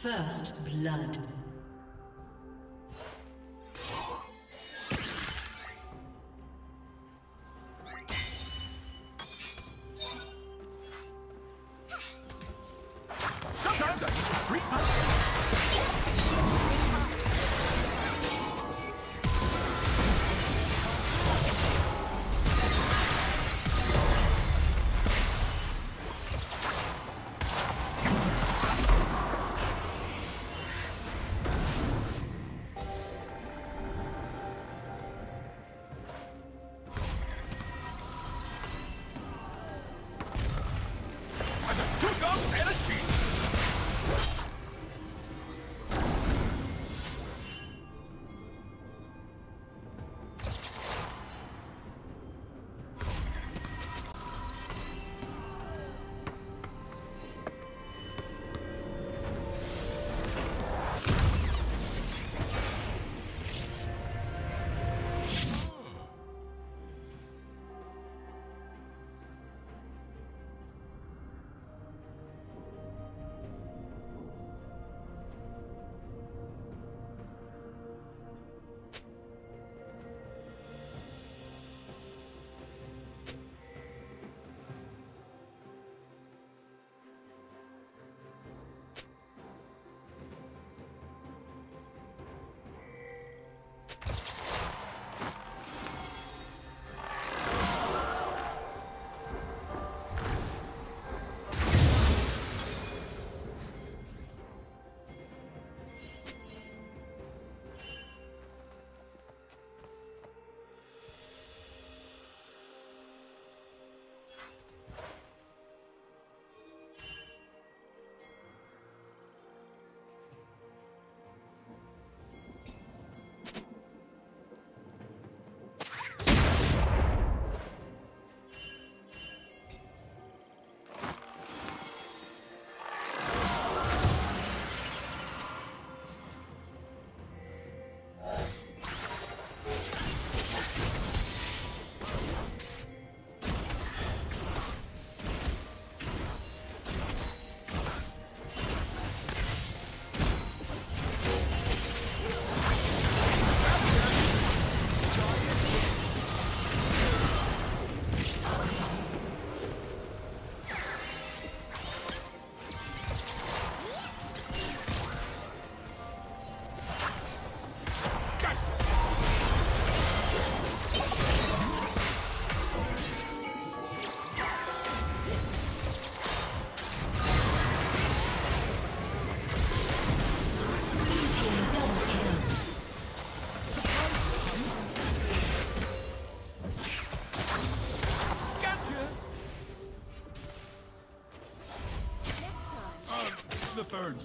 First blood.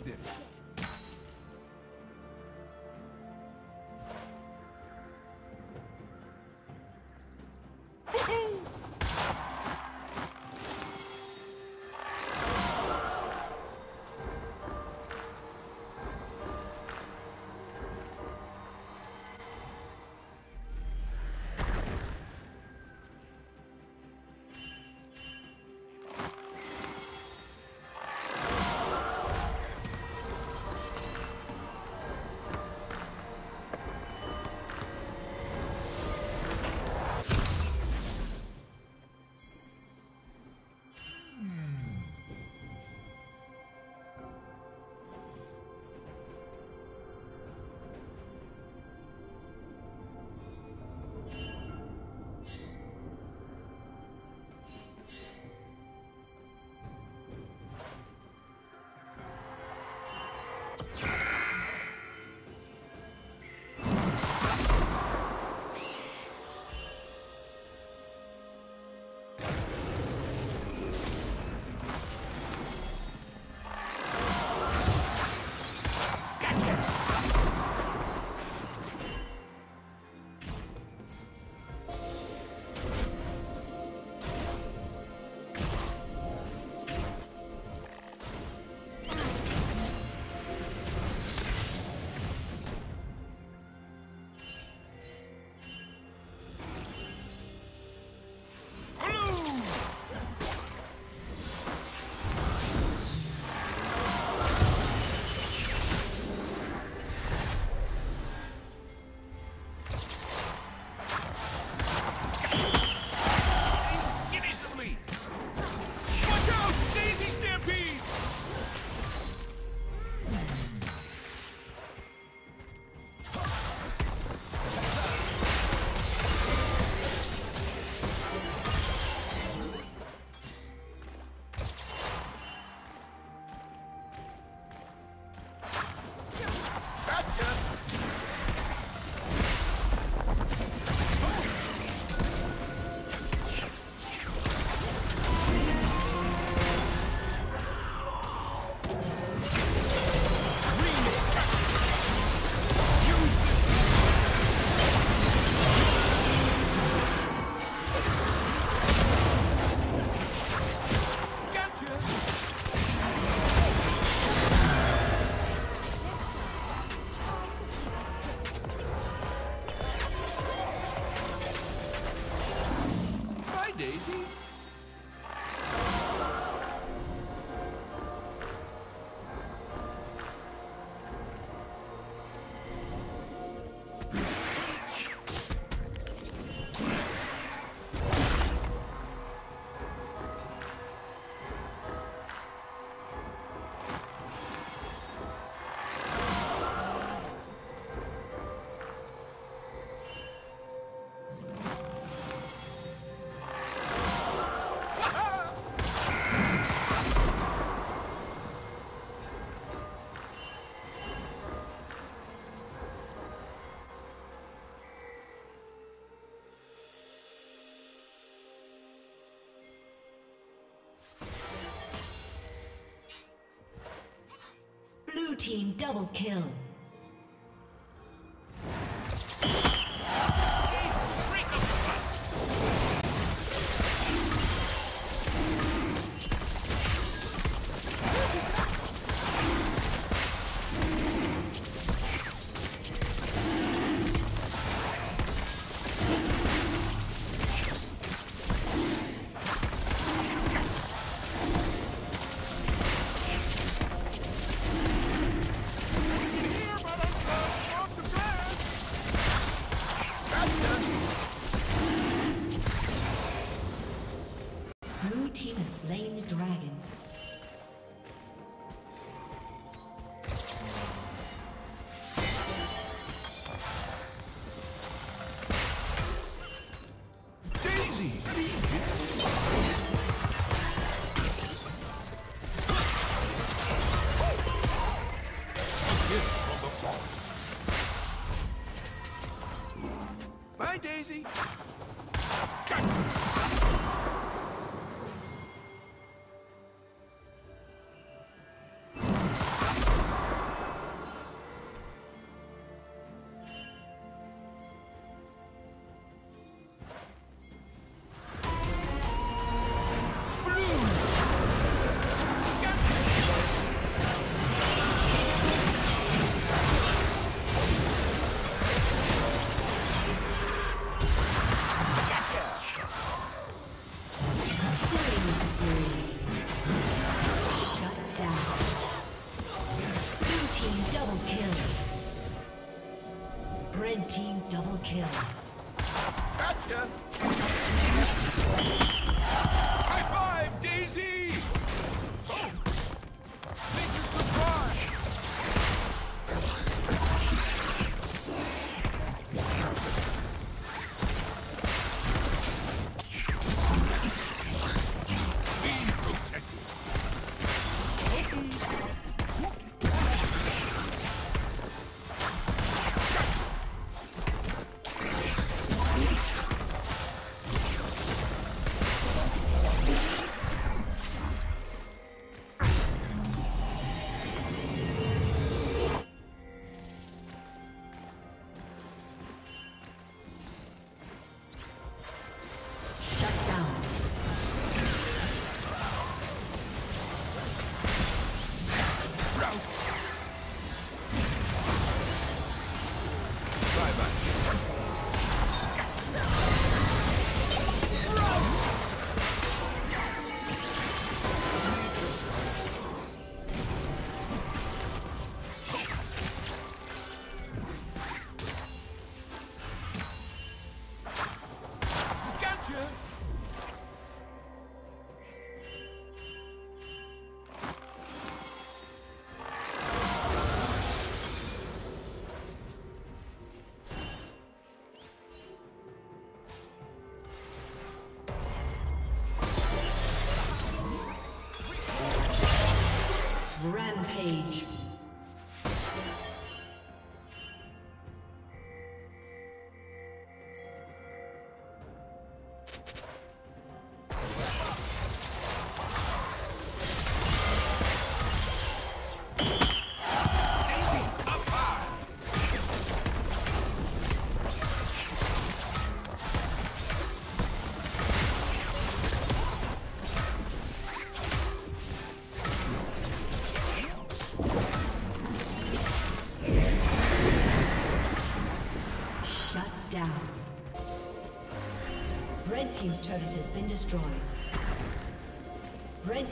Did. Blue team double kill. Daisy. Rampage. Red team's turret has been destroyed. Red